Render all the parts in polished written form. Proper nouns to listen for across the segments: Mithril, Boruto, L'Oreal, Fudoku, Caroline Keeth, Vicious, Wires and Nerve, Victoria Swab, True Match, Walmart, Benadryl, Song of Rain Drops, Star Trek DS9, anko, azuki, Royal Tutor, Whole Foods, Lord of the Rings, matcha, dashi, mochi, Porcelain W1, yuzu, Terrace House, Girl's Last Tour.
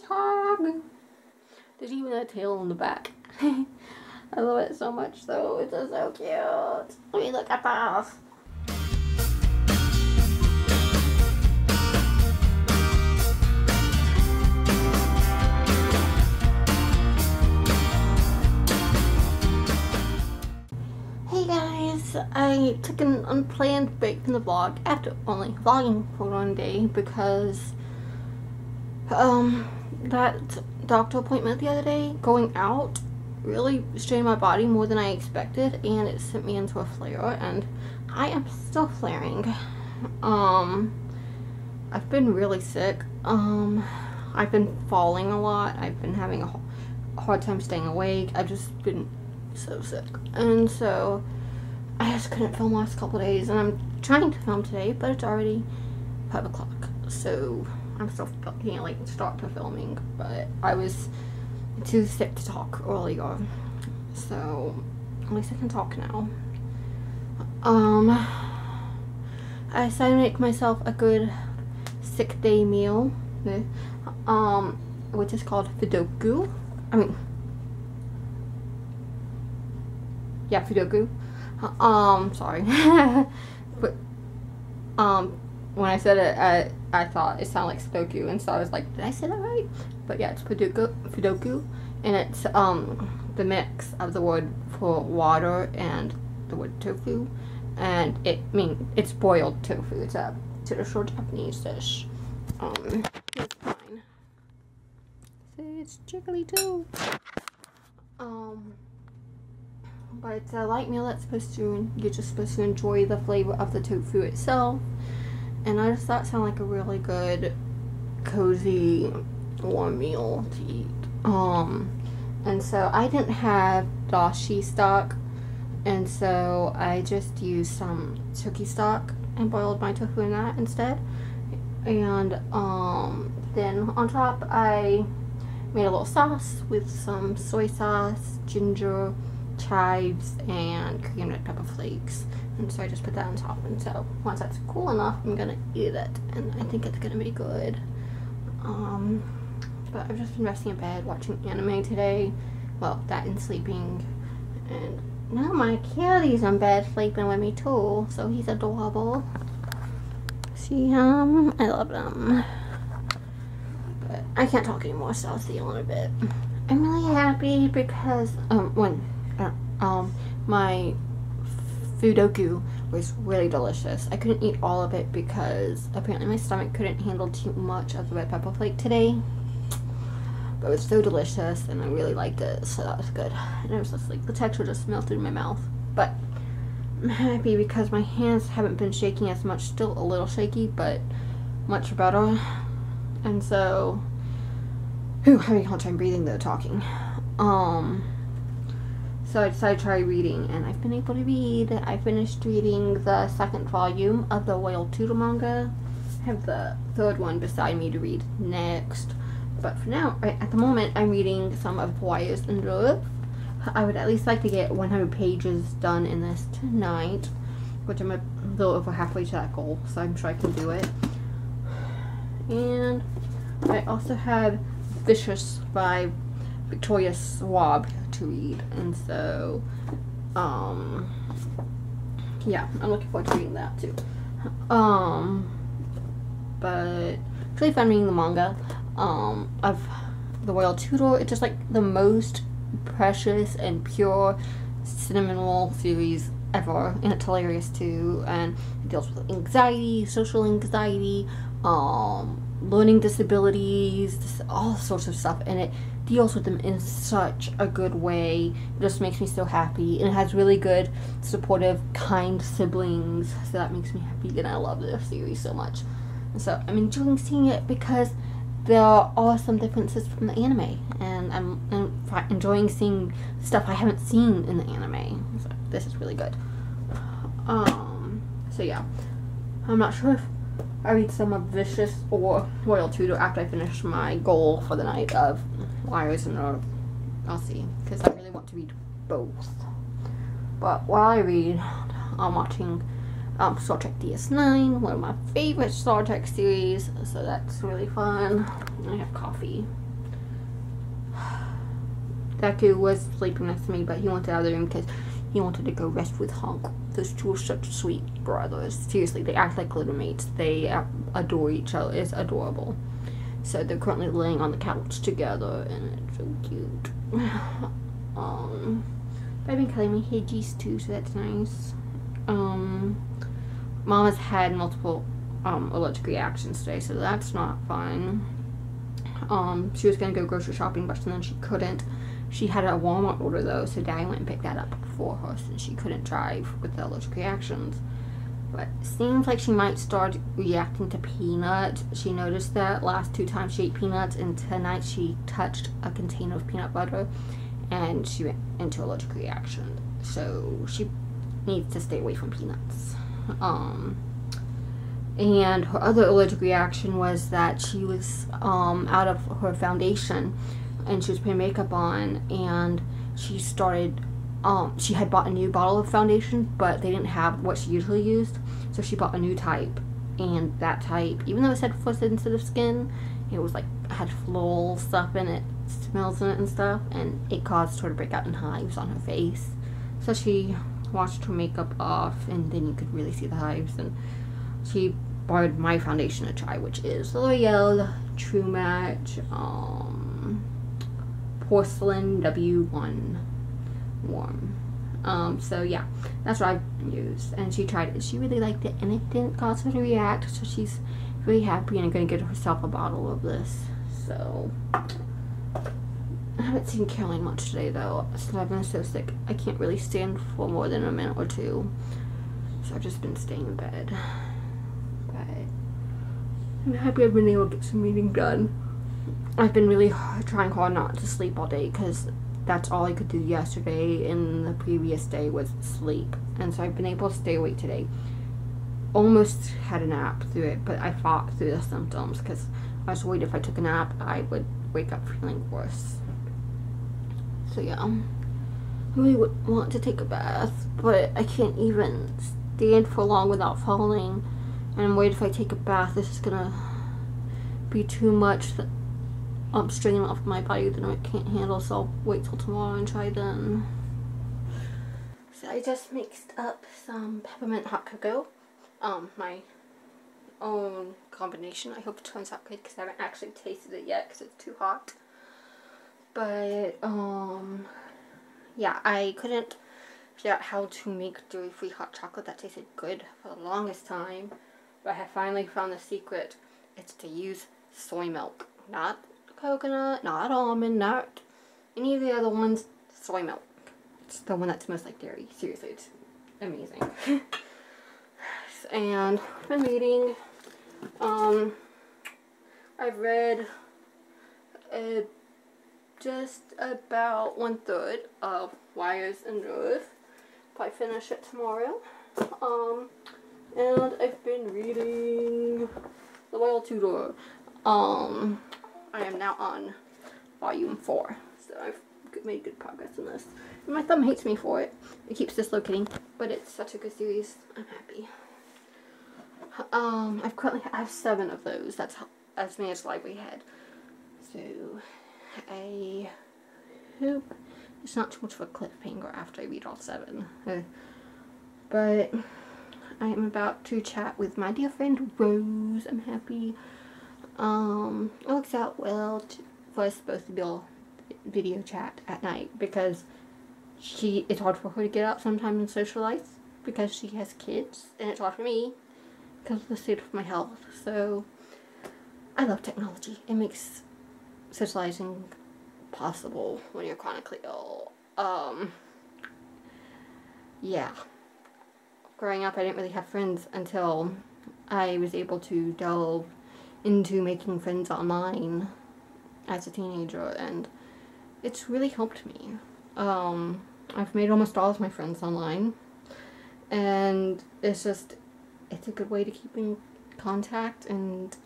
hedgehog. There's even a tail on the back. I love it so much though. It's so cute. Let me look at this. Hey guys, I took an unplanned break from the vlog after only vlogging for one day because that doctor appointment the other day, going out, really strained my body more than I expected, and it sent me into a flare, and I am still flaring. I've been really sick. I've been falling a lot. I've been having a hard time staying awake. I've just been so sick, and so I just couldn't film the last couple of days, and I'm trying to film today, but it's already 5 o'clock, so I'm still can't like start the filming, but I was too sick to talk earlier, so at least I can talk now. I decided to make myself a good sick day meal, which is called fudoku. Fudoku. Sorry. But when I said it, I thought it sounded like Sudoku, and so I was like, did I say that right? But yeah, it's Fudoku, and it's the mix of the word for water and the word tofu, and it's boiled tofu. It's a traditional Japanese dish. It's fine. It's jiggly too. But it's a light meal that's you're just supposed to enjoy the flavor of the tofu itself. And I just thought it sounded like a really good, cozy, warm meal to eat. And so I didn't have dashi stock, and so I just used some shoki stock and boiled my tofu in that instead. And then on top I made a little sauce with some soy sauce, ginger, chives, and cream nut pepper flakes. And so I just put that on top, and so once that's cool enough, I'm gonna eat it, and I think it's gonna be good. But I've just been resting in bed, watching anime today, well, that and sleeping, and now my kitty's in bed sleeping with me too, so he's adorable. See him? I love him. But I can't talk anymore, so I'll see you in a bit. I'm really happy because, my fudoku was really delicious. I couldn't eat all of it because apparently my stomach couldn't handle too much of the red pepper flake today. But it was so delicious, and I really liked it, so that was good. And it was just like the texture just melted in my mouth. But I'm happy because my hands haven't been shaking as much. Still a little shaky, but much better. And so, I'm having a hard time breathing though, talking. So I decided to try reading, and I've been able to read. I finished reading the second volume of the Royal Tutor manga. I have the third one beside me to read next. But for now, right at the moment, I'm reading some of Wires and Nerve. I would at least like to get 100 pages done in this tonight, which I'm a little over halfway to that goal, so I'm sure I can do it. And I also have Vicious by Victoria Swab to read, and so yeah, I'm looking forward to reading that too. But it's really fun reading the manga of the Royal Tutor. It's just like the most precious and pure cinnamon roll series ever, and it's hilarious too, and it deals with anxiety, social anxiety, learning disabilities, all sorts of stuff, and it deals with them in such a good way. It just makes me so happy, and it has really good, supportive, kind siblings, so that makes me happy, and I love this series so much. And so I'm enjoying seeing it because there are some differences from the anime, and I'm enjoying seeing stuff I haven't seen in the anime, so this is really good. So yeah, I'm not sure if I read some of Vicious or Royal Tutor after I finish my goal for the night of Wires and Nerve. I'll see, because I really want to read both. But while I read, I'm watching Star Trek DS9, one of my favorite Star Trek series, so that's really fun. I have coffee. Deku was sleeping next to me, but he wanted out of the room because he wanted to go rest with Honk. Those two are such sweet brothers. Seriously, they act like little mates. They adore each other. It's adorable. So they're currently laying on the couch together, and it's so cute. I've been calling me Higgies too, so that's nice. Mom has had multiple allergic reactions today, so that's not fun. She was gonna go grocery shopping, but then she couldn't. She had a Walmart order though, so Daddy went and picked that up for her since she couldn't drive with the allergic reactions. But seems like she might start reacting to peanuts. She noticed that last two times she ate peanuts, and tonight she touched a container of peanut butter and she went into allergic reaction. So she needs to stay away from peanuts. And her other allergic reaction was that she was out of her foundation and she was putting makeup on, and she started she had bought a new bottle of foundation, but they didn't have what she usually used, so she bought a new type, and that type, even though it said fuss instead of skin, it was like had floral stuff in it, smells in it and stuff, and it caused her to break out in hives on her face. So she washed her makeup off, and then you could really see the hives, and she borrowed my foundation to try, which is L'Oreal, True Match, Porcelain W1 Warm. So yeah, that's what I've used, and she tried it. She really liked it, and it didn't cause her to react, so she's really happy, and I'm gonna get herself a bottle of this. So I haven't seen Caroline much today though, since I've been so sick. I can't really stand for more than a minute or two, so I've just been staying in bed. I'm happy I've been able to get some reading done. I've been really trying hard not to sleep all day, because that's all I could do yesterday and the previous day was sleep. And so I've been able to stay awake today. Almost had a nap through it, but I fought through the symptoms because I was worried if I took a nap, I would wake up feeling worse. So yeah, I really would want to take a bath, but I can't even stand for long without falling. And I'm worried if I take a bath, this is gonna be too much strain off my body that I can't handle, so I'll wait till tomorrow and try then. So I just mixed up some peppermint hot cocoa, my own combination. I hope it turns out good because I haven't actually tasted it yet because it's too hot. But yeah, I couldn't figure out how to make dairy-free hot chocolate that tasted good for the longest time. But I have finally found the secret. It's to use soy milk. Not coconut, not almond, not any of the other ones. Soy milk. It's the one that smells like dairy. Seriously, it's amazing. And I've been reading. I've read just about 1/3 of Wires and Nerve. Probably finish it tomorrow. And I've been reading The Royal Tutor. I am now on volume 4, so I've made good progress in this. And my thumb hates me for it. It keeps dislocating, but it's such a good series. I'm happy. I've currently have 7 of those. That's as many as the library had. So I hope it's not too much of a cliffhanger after I read all 7. But I am about to chat with my dear friend Rose. I'm happy. It works out well for us both to be all video chat at night, because it's hard for her to get up sometimes and socialize because she has kids, and it's hard for me because of the state of my health. So I love technology. It makes socializing possible when you're chronically ill. Yeah. Growing up, I didn't really have friends until I was able to delve into making friends online as a teenager, and it's really helped me. I've made almost all of my friends online, and it's a good way to keep in contact, and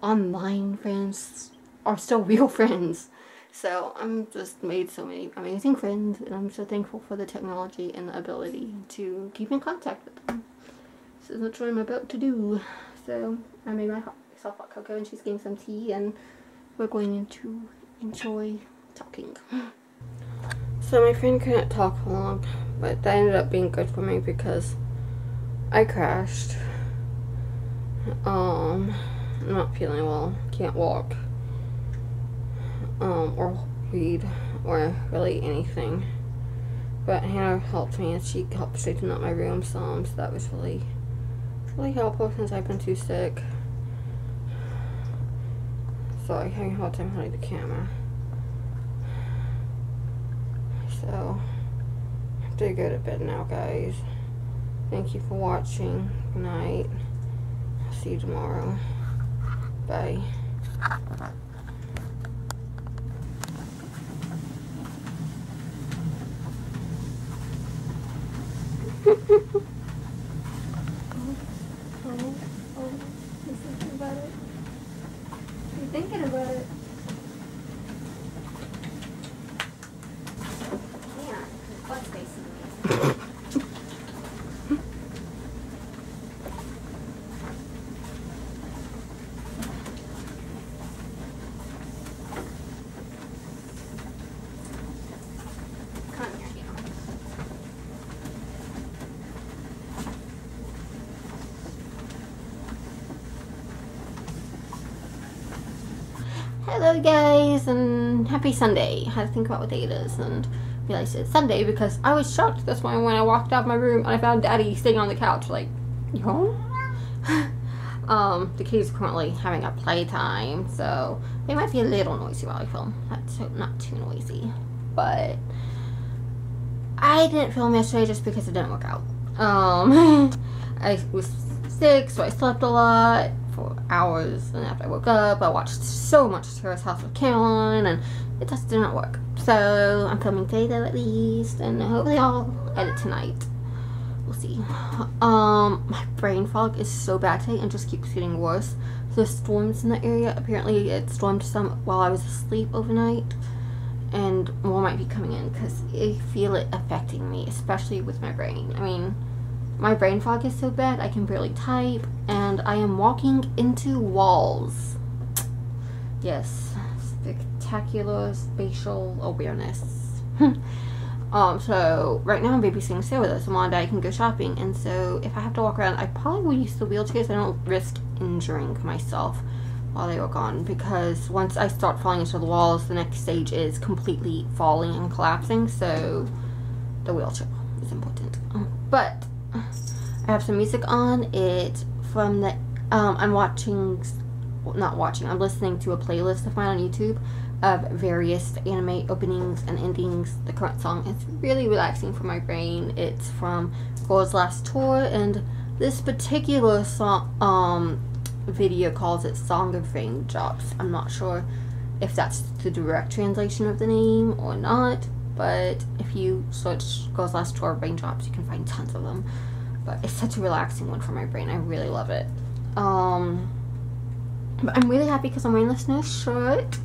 online friends are still real friends. So I'm just made so many amazing friends, and I'm so thankful for the technology and the ability to keep in contact with them. So that's what I'm about to do. So I made myself hot cocoa, and she's getting some tea, and we're going to enjoy talking. So my friend couldn't talk long, but that ended up being good for me because I crashed. I'm not feeling well, can't walk, or read, or really anything. But Hannah helped me, and she helped straighten up my room some, so that was really helpful since I've been too sick. Sorry, I'm having a hard time holding the camera. So, I have to go to bed now, guys. Thank you for watching. Good night. I'll see you tomorrow. Bye. Thinking about it. Yeah, his butt's facing me. Come here, you know. Hello guys, and happy Sunday. I had to think about what day it is and realized it's Sunday because I was shocked this morning when I walked out of my room and I found Daddy sitting on the couch like, you home? The kids are currently having a playtime, so they might be a little noisy while I film. That's not too noisy. But I didn't film yesterday just because it didn't work out. I was sick, so I slept a lot for hours, and after I woke up I watched so much Terrace House with Caroline, and it just did not work. So I'm filming today though, at least, and hopefully I'll edit tonight. We'll see. My brain fog is so bad today and just keeps getting worse. There's storms in the area. Apparently it stormed some while I was asleep overnight, and more might be coming in because I feel it affecting me, especially with my brain. I mean, my brain fog is so bad I can barely type, and I am walking into walls. Yes, spectacular spatial awareness. So right now I'm babysitting Sarah with us, and one day I can go shopping, and so if I have to walk around I probably will use the wheelchair so I don't risk injuring myself while they were gone, because once I start falling into the walls the next stage is completely falling and collapsing, so the wheelchair is important. But I have some music on. It's from the, I'm listening to a playlist of mine on YouTube of various anime openings and endings. The current song is really relaxing for my brain. It's from Girl's Last Tour, and this particular song, video calls it Song of Rain Drops. I'm not sure if that's the direct translation of the name or not, but if you search Girl's Last Tour raindrops, you can find tons of them. But it's such a relaxing one for my brain. I really love it. But I'm really happy because I'm wearing this new shirt,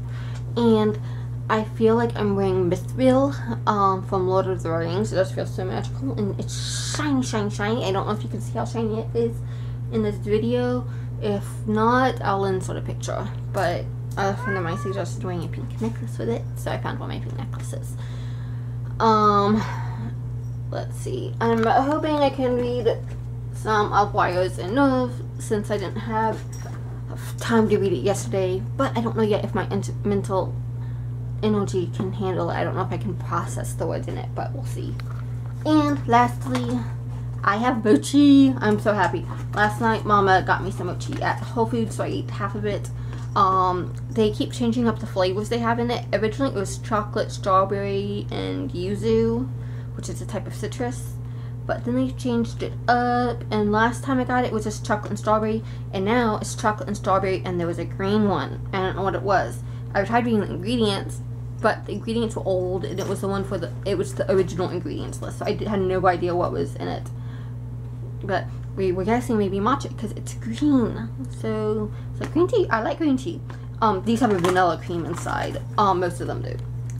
and I feel like I'm wearing Mithril from Lord of the Rings. It does feel so magical, and it's shiny, shiny, shiny. I don't know if you can see how shiny it is in this video. If not, I'll insert a picture. But a friend of mine suggested wearing a pink necklace with it, so I found one of my pink necklaces. Let's see. I'm hoping I can read some of Wires and Nerve since I didn't have time to read it yesterday, but I don't know yet if my mental energy can handle it. I don't know if I can process the words in it, but we'll see. And lastly, I have mochi. I'm so happy. Last night Mama got me some mochi at Whole Foods, so I ate half of it. They keep changing up the flavors they have in it. Originally it was chocolate, strawberry, and yuzu, which is a type of citrus, but then they changed it up, and last time I got it was just chocolate and strawberry, and now it's chocolate and strawberry, and there was a green one. I don't know what it was. I tried reading the ingredients, but the ingredients were old, and it was the one for the, it was the original ingredients list, so I had no idea what was in it, but we were guessing maybe matcha because it's green. So it's like green tea. I like green tea. These have a vanilla cream inside. Most of them do,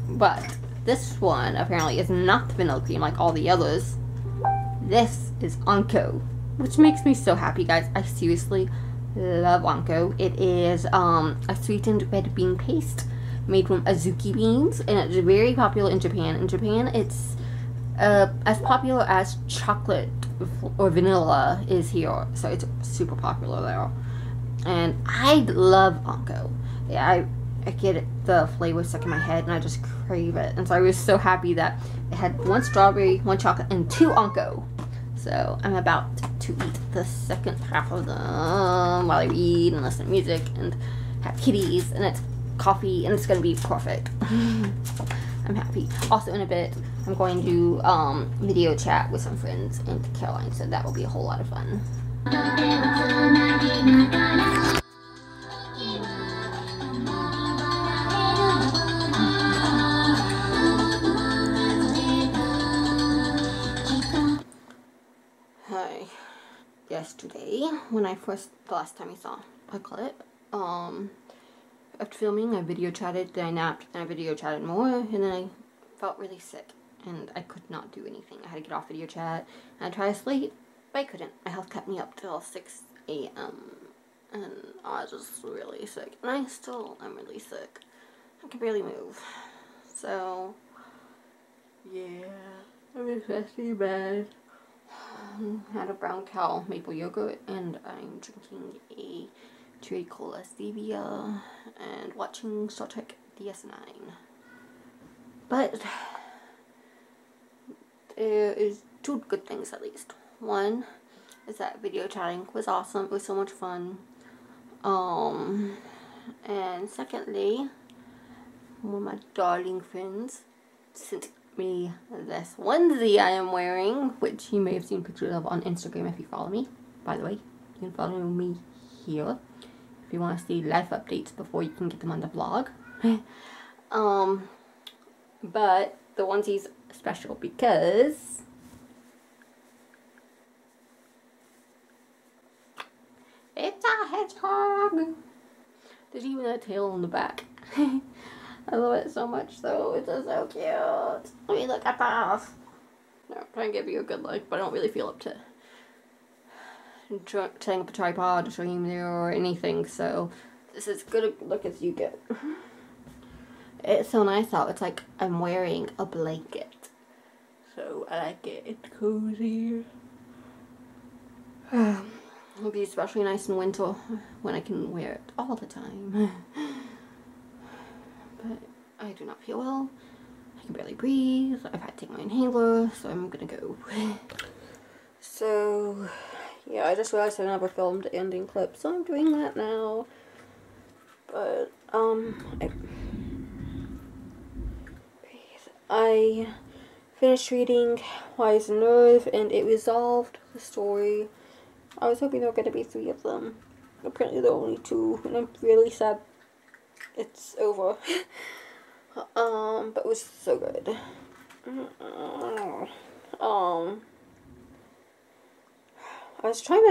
but this one apparently is not vanilla cream like all the others. This is Anko, which makes me so happy, guys. I seriously love Anko. It is a sweetened red bean paste made from azuki beans, and it's very popular in Japan. In Japan, it's as popular as chocolate or vanilla is here, so it's super popular there. And I love Anko. Yeah, I get the flavor stuck in my head and I just crave it, and so I was so happy that it had 1 strawberry, 1 chocolate, and 2 Anko. So I'm about to eat the second half of them while I read and listen to music and have kitties, and it's coffee, and it's gonna be perfect. I'm happy. Also, in a bit I'm going to video chat with some friends and Caroline, so that will be a whole lot of fun. Hi. Yesterday, when I first, the last time I saw a clip, after filming, I video chatted, then I napped, then I video chatted more, and then I felt really sick, and I could not do anything. I had to get off video chat, and I tried to sleep, but I couldn't. My health kept me up till 6 AM, and I was just really sick, and I still am really sick. I can barely move, so, yeah, I'm especially bad. I had a brown cow maple yogurt, and I'm drinking a Cherry Cola Stevia and watching Star Trek DS9. But there is 2 good things at least. One is that video chatting was awesome. It was so much fun. And secondly, one of my darling friends sent me this onesie I am wearing, which you may have seen pictures of on Instagram if you follow me. By the way, you can follow me here if you want to see life updates before you can get them on the vlog. But the onesie's special because it's a hedgehog. There's even a tail on the back. I love it so much though. It's so cute. Let me look at this. No, I'm trying to give you a good look, but I don't really feel up to setting up a tripod or showing you there or anything, so this is as good a look as you get. It's so nice out. It's like I'm wearing a blanket, so I like it. It's cozy. It'll be especially nice in winter when I can wear it all the time. But I do not feel well. I can barely breathe. I've had to take my inhaler, so I'm gonna go. So yeah, I just realized I never filmed the ending clip, so I'm doing that now. But, I finished reading Wires and Nerve, and it resolved the story. I was hoping there were going to be 3 of them. Apparently there are only 2, and I'm really sad it's over. But it was so good. I was trying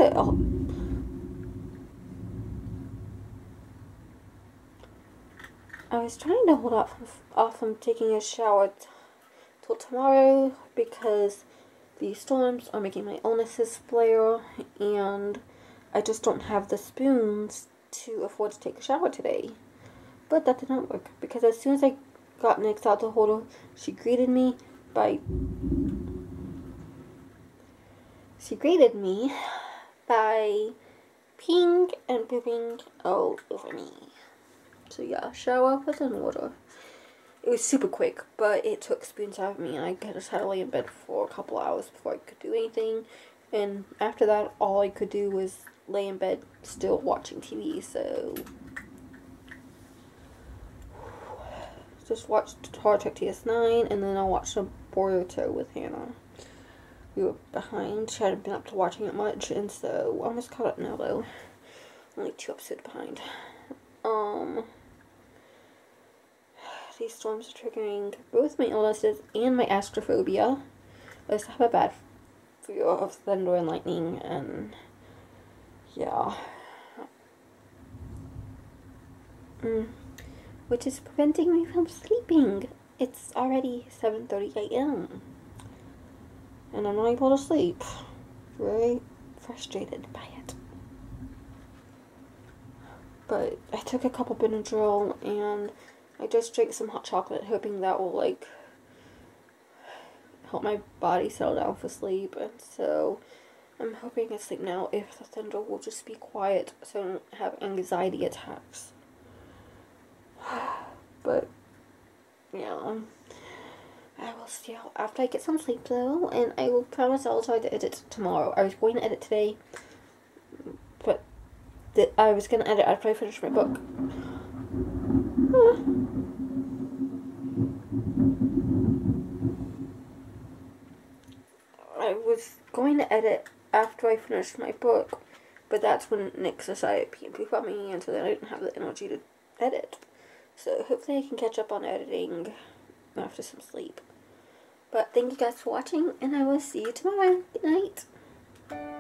to hold off from taking a shower till tomorrow because the storms are making my illnesses flare, and I just don't have the spoons to afford to take a shower today. But that did not work, because as soon as I got Nyx out to hold her, She greeted me by peeing and pooping all over me. So yeah, shower was in order. It was super quick, but it took spoons out of me, and I just had to lay in bed for a couple hours before I could do anything. And after that, all I could do was lay in bed still watching TV, so just watched Star Trek DS9, and then I watched a Boruto with Hannah. We were behind. She hadn't been up to watching it much, and so I almost caught up now though. Only 2 episodes behind. These storms are triggering both my illnesses and my astrophobia. I just have a bad fear of thunder and lightning, and yeah. Which is preventing me from sleeping. It's already 7:30 AM. And I'm not able to sleep. Very frustrated by it. But I took a couple Benadryl, and I just drank some hot chocolate, hoping that will, like, help my body settle down for sleep. And so I'm hoping I sleep now, if the thunder will just be quiet so I don't have anxiety attacks. But yeah, I will see how after I get some sleep though, and I will promise I will try to edit tomorrow. I was going to edit today, but I was going to edit after I finished my book. I was going to edit after I finished my book, but that's when Nick decided PMP for me, and so then I didn't have the energy to edit. So hopefully I can catch up on editing after some sleep. But thank you guys for watching, and I will see you tomorrow. Good night.